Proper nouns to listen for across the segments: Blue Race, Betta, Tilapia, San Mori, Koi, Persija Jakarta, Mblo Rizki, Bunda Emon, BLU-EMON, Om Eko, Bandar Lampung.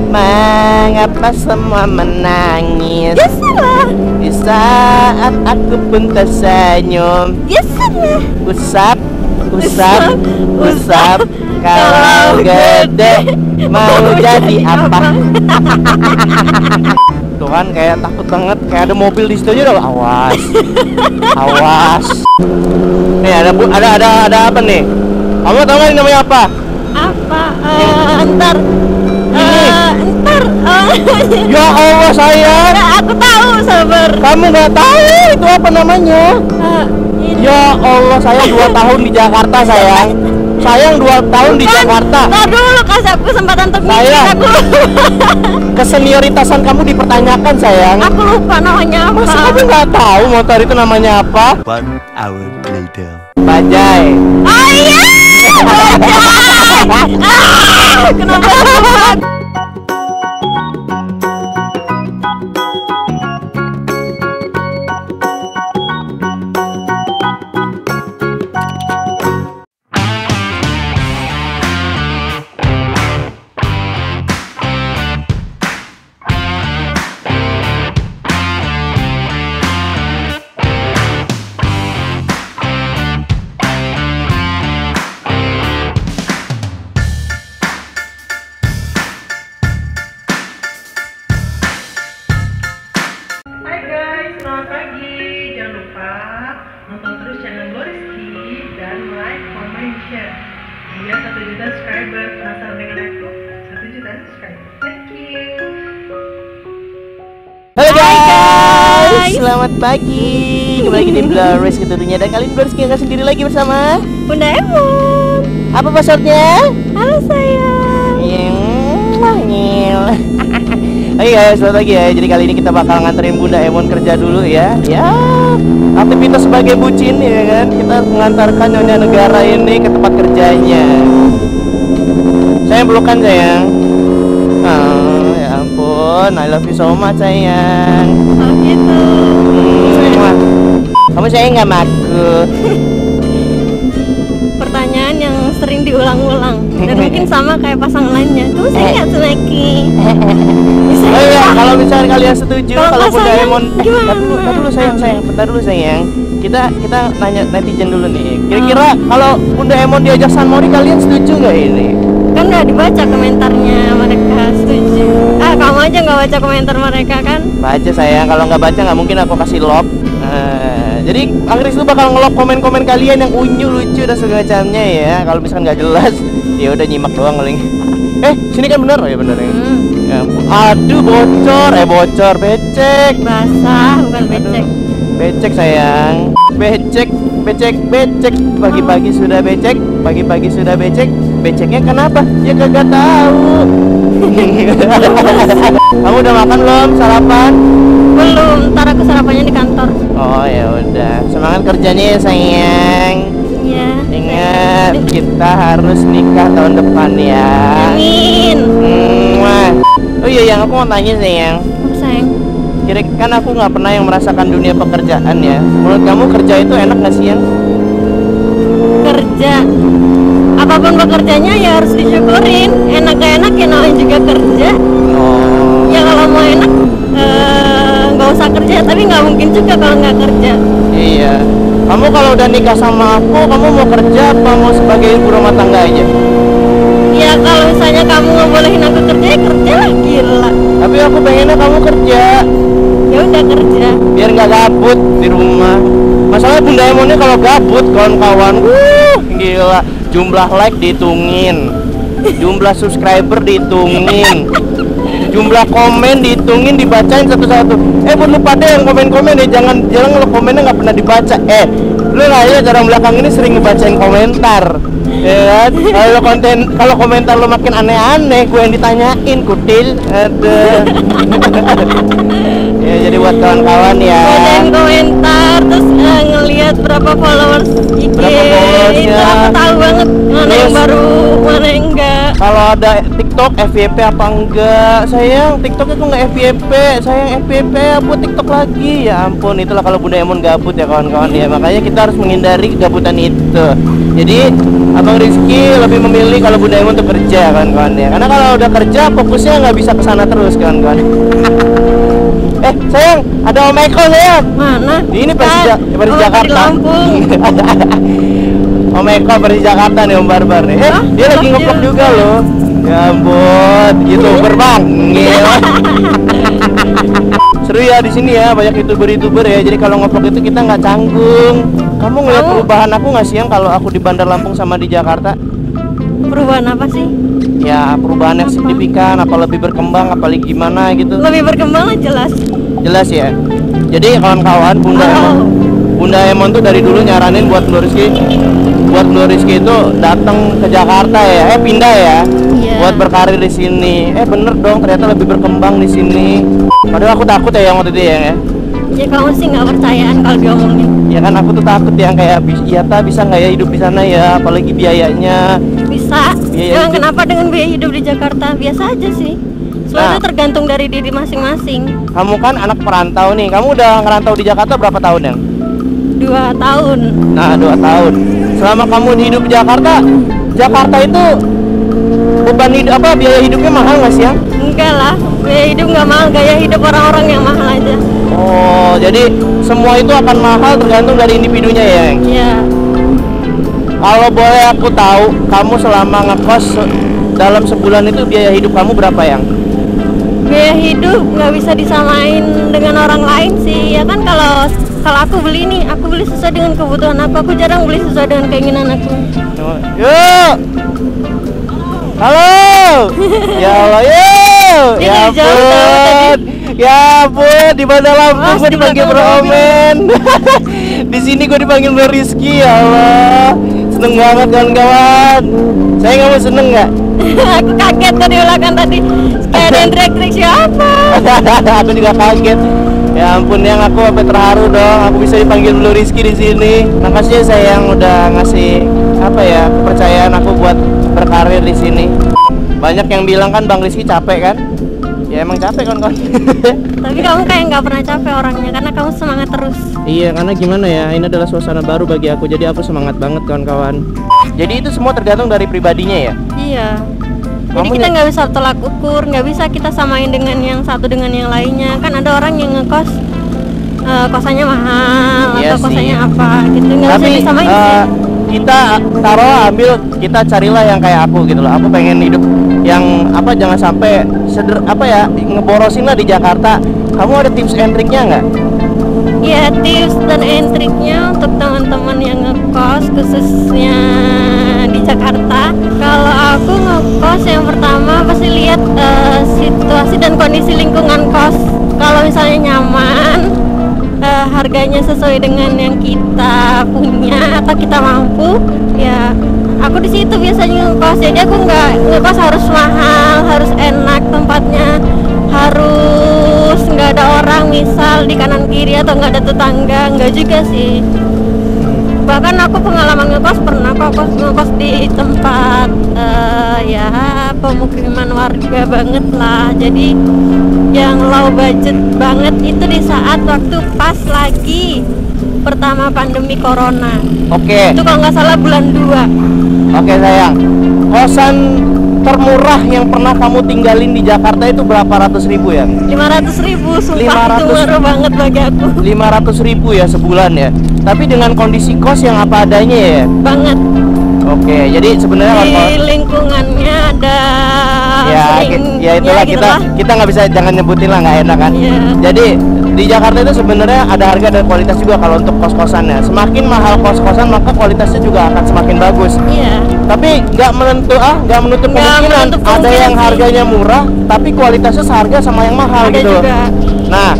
Mengapa semua menangis? Ya salah. Di saat aku pun tersenyum. Ya salah. Usap kalau gede mau jadi apa? Tuh kan kayak takut banget, kayak ada mobil di situ aja udah awas. Nih ada apa nih? Kamu tahu nggak namanya apa? Apa? Ya Allah sayang. Nah, aku tahu, sabar. Kamu nggak tahu itu apa namanya? Ya Allah sayang, 2 tahun di Jakarta sayang. Sayang 2 tahun di Jakarta. Ntar dulu, kasih aku kesempatan untuk mikir aku. Kesenioritasan kamu dipertanyakan sayang. Aku lupa namanya apa. Masa kamu nggak tahu motor itu namanya apa? 1 hour later. Bajai. Oh iya. Bajai. Kenapa? Channel Mblo Rizki dan like, comment, share. Dia 1 juta subscriber, penasaran dengan aku. 1 juta subscriber. Thank you. Halo guys, selamat pagi. Kembali lagi di Blue Race tentunya. Dan kali ini Mblo Rizki nggak sendiri lagi bersama Bunda Emon. Apa passwordnya? Halo sayang. Oke guys, selamat pagi ya. Jadi kali ini kita bakal nganterin Bunda Emon kerja dulu ya. Ya, aktivitas sebagai bucin ya kan. Kita mengantarkan nyonya negara ini ke tempat kerjanya. Saya pelukan sayang. Oh, ya ampun, I love you so much sayang. Oh gitu. Kamu sayang nggak sama aku? Pertanyaan yang sering diulang-ulang dan mungkin sama kayak pasangannya. Tuh saya nggak selagi. Oh iya, kalau misalnya kalian setuju, kalau Bunda Emon, bentar dulu sayang, bentar dulu sayang. Kita nanya netizen dulu nih. Kira-kira kalau Bunda Emon diajak San Mori, kalian setuju nggak ini? Kan nggak dibaca komentarnya mereka setuju. Ah kamu aja nggak baca komentar mereka kan? Baca sayang, kalau nggak baca nggak mungkin aku kasih lock. Jadi Angris tuh bakal ngelop komen-komen kalian yang unyu, lucu dan segala-macamnya ya. Kalau misalkan nggak jelas, ya udah nyimak doang paling. Sini kan bener ya bener ya. Ya aduh bocor, becek. Basah bukan becek. Aduh, becek sayang. Becek. Pagi-pagi sudah becek. Beceknya kenapa? Ya kagak tahu. Kamu udah makan belum? Sarapan? Belum. Ntar aku sarapannya di kantor. Oh ya udah. Semangat kerjanya ya sayang. Iya. Ingat kita harus nikah tahun depan ya. Amin. Oh iya yang aku mau tanya sayang. Apa sayang? Kira-kira kan aku nggak pernah yang merasakan dunia pekerjaan ya. Menurut kamu kerja itu enak nggak sih yang? Kerja. Apapun pekerjaannya ya harus disyukurin. Enak gak enak ya namanya juga kerja. Ya kalau mau enak nggak usah kerja, tapi nggak mungkin juga kalau nggak kerja. Iya. Kamu kalau udah nikah sama aku, kamu mau kerja apa mau sebagai ibu rumah tangga aja? Ya kalau misalnya kamu ngebolehin aku kerja, ya kerja lah, gila. Tapi aku pengennya kamu kerja. Ya udah kerja. Biar nggak gabut di rumah. Masalahnya Bunda Emonnya kalau gabut kawan-kawan, gila. Jumlah like dihitungin, jumlah subscriber dihitungin, jumlah komen dihitungin, dibacain satu-satu. Buat lu pada yang komen-komen ya, jangan lu komennya nggak pernah dibaca. Lu aja jarang belakang ini sering ngebacain komentar, ya kan? Kalau komentar lu makin aneh-aneh, gue yang ditanyain, kutil. Ya jadi buat kawan-kawan ya. Bacain komentar, terus ngelihat berapa followers IG. Berapa followersnya? Aku tahu banget mana yang baru. mana enggak. Kalau ada TikTok FYP apa enggak? Sayang TikTok itu enggak FYP. Sayang FYP buat TikTok lagi. Ya ampun, itulah kalau Bunda Emon gabut ya kawan-kawan ya. Makanya kita harus menghindari kegabutan itu. Jadi Abang Rizki lebih memilih kalau Bunda Emon tuh kerja kawan-kawan ya. Karena kalau udah kerja fokusnya nggak bisa kesana terus kawan-kawan. Sayang, ada Om Eko sayang. Mana? Ini Persija Jakarta. Om Eko Persija Jakarta nih Om Barbar nih. Dia lagi nge-vlog juga loh. Ya ampun, YouTuber banget. Seru ya di sini ya, banyak YouTuber ya. Jadi kalau nge-vlog itu kita nggak canggung. Kamu ngeliat perubahan aku nggak siang kalau aku di Bandar Lampung sama di Jakarta? Perubahan apa sih? Ya perubahan yang signifikan, apa lebih berkembang, apa gimana gitu? Lebih berkembang jelas. Jelas ya. Jadi kawan-kawan, Bunda Emon tuh dari dulu nyaranin buat Mblo Rizki. Buat Mblo Rizki itu datang ke Jakarta ya, pindah ya. Yeah. Buat berkarir di sini. Bener dong, ternyata lebih berkembang di sini. Padahal aku takut ya yang waktu itu ya. Ya kamu sih nggak percayaan kalau diomongin. Ya kan aku tuh takut yang kayak bisa nggak ya hidup di sana ya, apalagi biayanya. Bisa. Biaya kenapa dengan biaya hidup di Jakarta biasa aja sih. Soalnya tergantung dari diri masing-masing. Kamu kan anak perantau nih. Kamu udah ngerantau di Jakarta berapa tahun ya? 2 tahun. Nah 2 tahun. Selama kamu hidup di Jakarta, Jakarta itu beban hidup apa biaya hidupnya mahal nggak sih ya? Enggak lah, biaya hidup nggak mahal. Gaya hidup orang-orang yang mahal aja. Oh, jadi semua itu akan mahal tergantung dari individunya ya? Iya. Kalau boleh aku tahu, kamu selama ngekos dalam sebulan itu biaya hidup kamu berapa yang? Biaya hidup nggak bisa disamain dengan orang lain sih. Ya kan kalau aku beli nih, aku beli sesuai dengan kebutuhan aku. Aku jarang beli sesuai dengan keinginan aku. Yuk! Halo! Ya Allah, yuk! Ya ampun! Ya ampun, di Bandar Lampung gue dipanggil Bro Omen. Di sini gue dipanggil Mblo Rizki, ya Allah. Seneng banget kawan-kawan. Saya kamu seneng nggak? Aku kaget tadi ulakan tadi. Kayak ada trik-trik siapa? Aku juga kaget. Ya ampun yang aku sampai terharu dong. Aku bisa dipanggil Mblo Rizki di sini. Makasih sayang udah ngasih apa ya kepercayaan aku buat berkarir di sini. Banyak yang bilang kan Bang Rizki capek kan? Ya emang capek kawan-kawan. Tapi kamu kayak nggak pernah capek orangnya karena kamu semangat terus. Iya, karena gimana ya, ini adalah suasana baru bagi aku, jadi aku semangat banget kawan-kawan. Jadi itu semua tergantung dari pribadinya ya? Iya. Jadi kita nggak bisa tolak ukur, nggak bisa kita samain dengan yang satu dengan yang lainnya. Kan ada orang yang ngekos kosannya mahal atau kosannya apa gitu, nggak bisa disamain sih. Kita taruh ambil, kita carilah yang kayak aku gitu loh. Aku pengen hidup yang apa, jangan sampai ngeborosin lah di Jakarta. Kamu ada tips and triknya nggak? Iya, tips dan and triknya untuk teman-teman yang ngekos khususnya di Jakarta. Kalau aku ngekos yang pertama pasti lihat situasi dan kondisi lingkungan kos. Kalau misalnya nyaman, harganya sesuai dengan yang kita punya atau kita mampu ya. Aku di situ biasanya ngekos, jadi aku nggak ngekos harus mahal, harus enak tempatnya, harus nggak ada orang misal di kanan kiri atau nggak ada tetangga, nggak juga sih. Bahkan aku pengalaman ngekos pernah kok ngekos di tempat ya pemukiman warga banget lah, jadi yang low budget banget. Itu di saat waktu pas lagi pertama pandemi corona. Oke. Itu kalau nggak salah bulan 2. Oke sayang, kosan termurah yang pernah kamu tinggalin di Jakarta itu berapa ratus ribu ya? 500 ribu, sumpah 500, itu murah banget bagi aku. 500 ribu ya sebulan ya, tapi dengan kondisi kos yang apa adanya ya? Banget. Oke, jadi sebenarnya di lingkungannya ada ya itulah gitu kita nggak bisa, jangan nyebutin lah, nggak enak kan. Jadi di Jakarta itu sebenarnya ada harga dan kualitas juga kalau untuk kos-kosannya. Semakin mahal kos-kosan maka kualitasnya juga akan semakin bagus. Iya. Tapi nggak menutup kemungkinan ada yang harganya murah tapi kualitasnya seharga sama yang mahal ada gitu. Juga. Nah,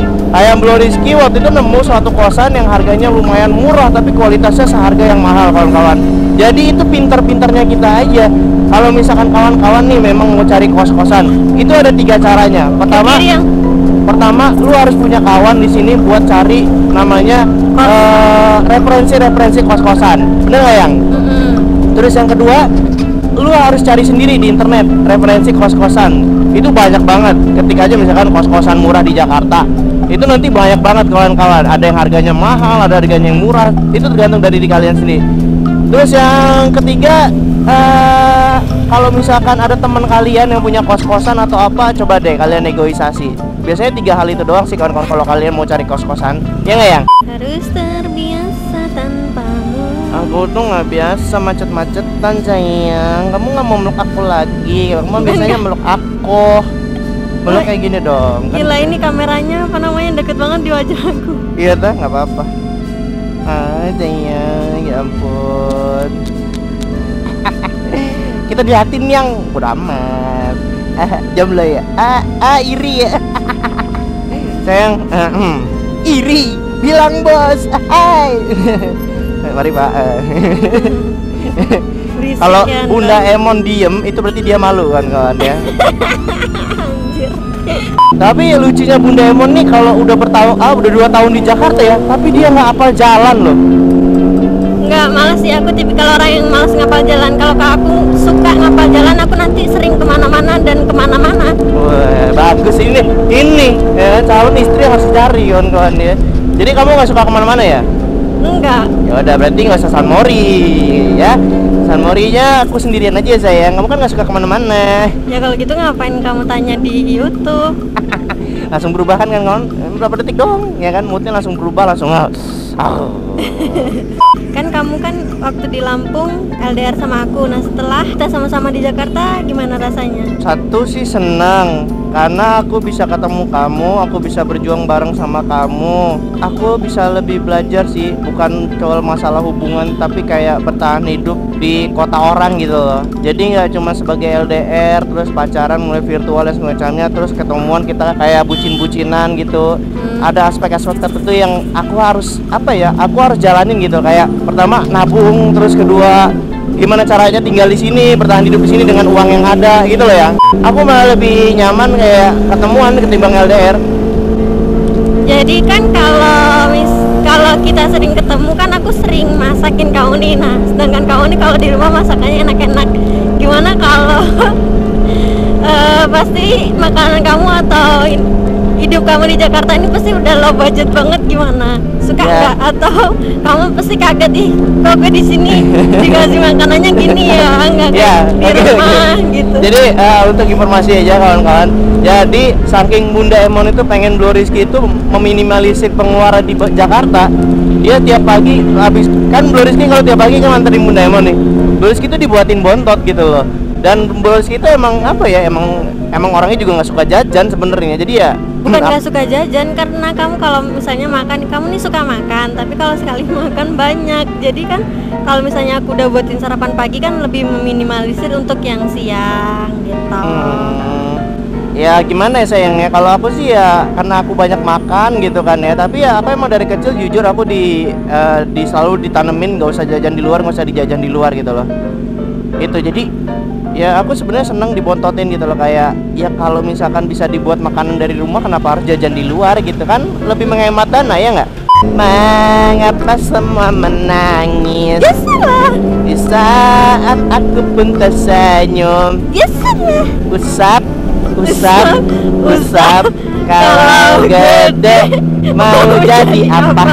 Mblo Rizki waktu itu nemu suatu kosan yang harganya lumayan murah tapi kualitasnya seharga yang mahal kawan-kawan. Jadi itu pintar-pintarnya kita aja. Kalau misalkan kawan-kawan nih memang mau cari kos-kosan, itu ada 3 caranya. Pertama, lu harus punya kawan di sini buat cari namanya referensi kos-kosan, bener nggak yang? Terus yang kedua, lu harus cari sendiri di internet referensi kos-kosan. Itu banyak banget. Ketik aja misalkan kos-kosan murah di Jakarta, itu nanti banyak banget kawan-kawan. Ada yang harganya mahal, ada harganya yang murah. Itu tergantung dari kalian sendiri. Terus yang ketiga, kalau misalkan ada teman kalian yang punya kos-kosan atau apa, coba deh kalian negosiasi. Biasanya 3 hal itu doang sih kawan-kawan kalau kalian mau cari kos-kosan. Ya nggak, Yang? Harus terbiasa tanpamu. Aku tuh nggak biasa macet-macetan, sayang. Kamu nggak mau meluk aku lagi. Kamu biasanya meluk aku. Meluk kayak gini dong. Kan? Gila, ini kameranya apa namanya deket banget di wajah aku. Iya dah, nggak apa-apa. Ah, sayang, ya ampun. Kita dilihatin Yang, udah amat. Jomblo ya? Iri ya? Sayang, iri, bilang bos. Hai. Mari Pak. Kalau Bunda Emon diem, itu berarti dia malu kan kawan ya. Tapi lucunya Bunda Emon nih kalau udah bertahun, udah 2 tahun di Jakarta ya, tapi dia nggak hafal jalan loh. Nggak, malas sih aku tipikal orang yang malas ngapal jalan. Kalau aku suka ngapal jalan, aku nanti sering kemana-mana dan kemana-mana. Wah, bagus ini ya, calon istri harus cari kawan-kawan ya. Jadi kamu nggak suka kemana-mana ya? Enggak. Ya udah, berarti nggak usah San Mori ya. San Morinya aku sendirian aja sayang. Kamu kan nggak suka kemana-mana. Ya kalau gitu ngapain kamu tanya di YouTube? Langsung berubah kan kawan? Berapa detik dong ya kan, moodnya langsung berubah langsung. Kan kamu kan waktu di Lampung LDR sama aku. Nah setelah kita sama-sama di Jakarta, gimana rasanya? Satu sih senang, karena aku bisa ketemu kamu, aku bisa berjuang bareng sama kamu. Aku bisa lebih belajar sih, bukan soal masalah hubungan, tapi kayak bertahan hidup di kota orang gitu loh. Jadi nggak cuma sebagai LDR, terus pacaran mulai virtual dan semacamnya, terus ketemuan kita kayak bucin-bucinan gitu. Ada aspek-aspek tertentu yang aku harus aku harus jalanin gitu, kayak pertama nabung, terus kedua gimana caranya tinggal di sini, bertahan hidup di sini dengan uang yang ada gitu loh ya. Aku malah lebih nyaman kayak ketemuan ketimbang LDR. Jadi kan kalau kita sering ketemu kan aku sering masakin Kak Uni. Nah sedangkan Kak Uni kalau di rumah masakannya enak-enak. Gimana kalau pasti makanan kamu atau hidup kamu di Jakarta ini pasti udah low budget banget, gimana? Suka nggak? Atau kamu pasti kaget, ih kok gue di sini dikasih makanannya gini ya, nggak di rumah gitu. Jadi untuk informasi aja kawan-kawan, jadi saking Bunda Emon itu pengen Mblo Rizki itu meminimalisir pengeluaran di Jakarta. Dia tiap pagi habis kan Mblo Rizki kalau tiap pagi kan nganterin Bunda Emon nih, Mblo Rizki itu dibuatin bontot gitu loh. Dan Mblo Rizki itu emang apa ya, emang orangnya juga nggak suka jajan sebenarnya. Jadi ya bukan nggak suka jajan, karena kamu kalau misalnya makan, kamu nih suka makan, tapi kalau sekali makan banyak. Jadi kan kalau misalnya aku udah buatin sarapan pagi kan lebih meminimalisir untuk yang siang gitu. Ya gimana ya sayangnya, kalau aku sih ya karena aku banyak makan gitu kan ya. Tapi ya aku emang dari kecil jujur aku selalu ditanemin nggak usah jajan di luar, nggak usah dijajan di luar gitu loh. Itu jadi ya aku sebenarnya seneng dibontotin gitu loh, kayak ya kalau misalkan bisa dibuat makanan dari rumah kenapa harus jajan di luar gitu kan, lebih menghemat dana ya nggak? Mengapa semua menangis? Ya salah. Di saat aku pun tersenyum. Ya salah. Usap kalau gede mau jadi apa?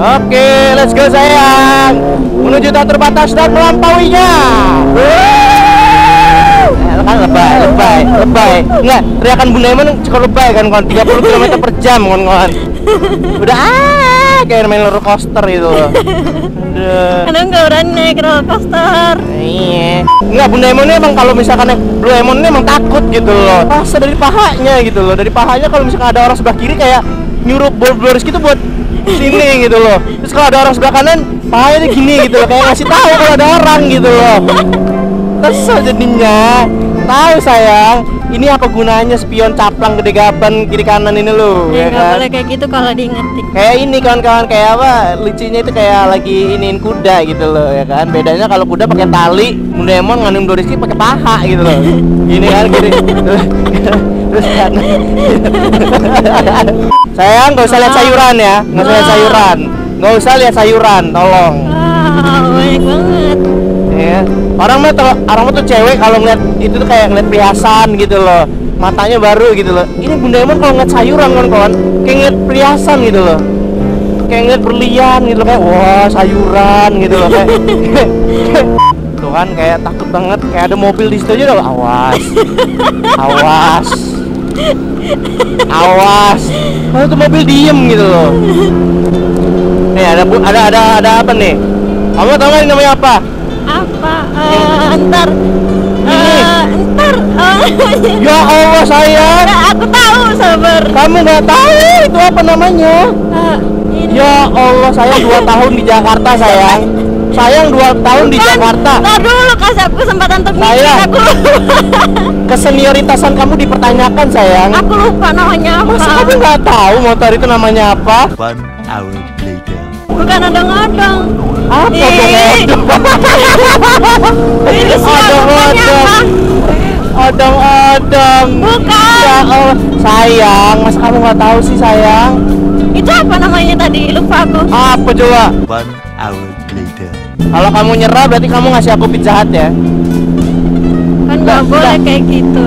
Oke, let's go sayang. Menuju tak terbatas dan melampauinya. Kan lebay. Enggak, teriakan Bunda Emon cukup lebay kan kawan, 30 km per jam kawan. Udah kayak main roller coaster gitu loh. Aduh, nggak berani naik roller coaster. Iya. Nggak, Bunda Emon ini emang kalau misalkan naik Blue Emon ini emang takut gitu loh. Rasa dari pahanya gitu loh. Dari pahanya kalau misalkan ada orang sebelah kiri kayak nyuruh Blue Rizki itu buat sini gitu loh. Terus kalau ada orang sebelah kanan, pahanya gini gitu loh. Kayak ngasih tahu kalau ada orang gitu loh. Kesel jadinya. Tahu sayang, ini apa gunanya spion caplang gede gaban kiri kanan ini lo? Ya nggak boleh kayak gitu kalau diingetin. Kayak ini kawan-kawan, kayak apa? Lucunya itu kayak lagi iniin kuda gitu loh ya kan. Bedanya kalau kuda pakai tali, Bunda Emon ngandung Mblo Rizki pakai paha gitu loh. Ini kan kiri. Terus kanan. Sayang nggak usah lihat sayuran ya, nggak usah lihat sayuran, tolong. banyak banget. Iya. Orang mah tuh cewek kalau ngeliat itu tuh kayak ngeliat perhiasan gitu loh. Matanya baru gitu loh. Ini Bunda Emon kalau ngeliat sayuran kawan-kawan, kayak ngeliat perhiasan gitu loh. Kayak ngeliat berlian gitu loh, kayak wah sayuran gitu loh kayak. Tuh kan kayak takut banget, kayak ada mobil di situ aja loh. Awas. Awas. Awas. Kalau tuh mobil diem gitu loh. Nih ada apa nih? Kamu tahu nggak namanya apa? Apa? Ya Allah sayang. Nah, aku tahu sabar. Kamu nggak tahu itu apa namanya? Ya Allah sayang, 2 tahun di Jakarta sayang. Sayang 2 tahun bukan, di Jakarta. Ntar dulu kasih aku kesempatan untuk mikir aku. Kesenioritasan kamu dipertanyakan sayang. Aku lupa namanya apa. Masa kamu nggak tahu motor itu namanya apa? 1 hour later. Bukan odong-odong. Apa odong-odong? Odong-odong. Odong-odong. Bukan. Ya Allah sayang, masa kamu nggak tahu sih sayang? Itu apa namanya tadi? Lupa aku. Apa coba? 1 hour later. Kalau kamu nyerah berarti kamu ngasih aku pizza hut ya? Kan nggak boleh kayak gitu.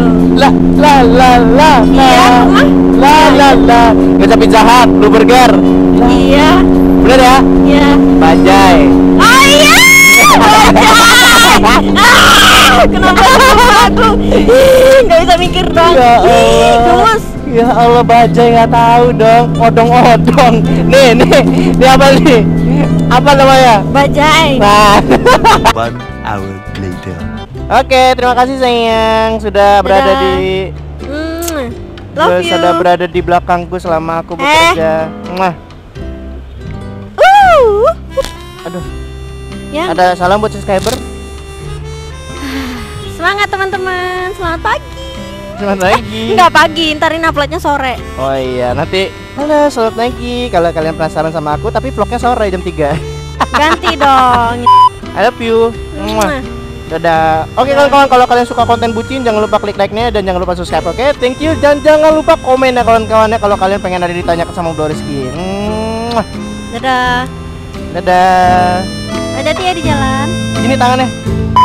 Kita pizza hut, Blue Burger. Iya. Bener ya? Iya. Bajai. Oh iya. Bajai. Kenapa aku nggak bisa mikir dong? Gemes. Ya Allah, bajai nggak tahu dong. Odong-odong. Nih apa nih? Apa namanya? Bajai. Nah. 1 hour later. Oke, terima kasih sayang sudah berada di sudah berada di belakangku selama aku bekerja. Aduh. Yang? Ada salam buat subscriber. Semangat teman-teman. Selamat pagi. Selamat pagi. Enggak pagi, ntarin uploadnya sore. Oh iya, nanti halo, selamat pagi. Kalau kalian penasaran sama aku, tapi vlognya sore jam 3. Ganti dong. I love you. Dadah. Oke kawan-kawan, kalau kalian suka konten bucin, jangan lupa klik like-nya dan jangan lupa subscribe. Oke, thank you. Dan jangan lupa komen ya kawan-kawannya kalau kalian pengen ada ditanyakan sama Mblo Rizki. Dadah. Dadah. Hati-hati ya di jalan. Ini tangannya.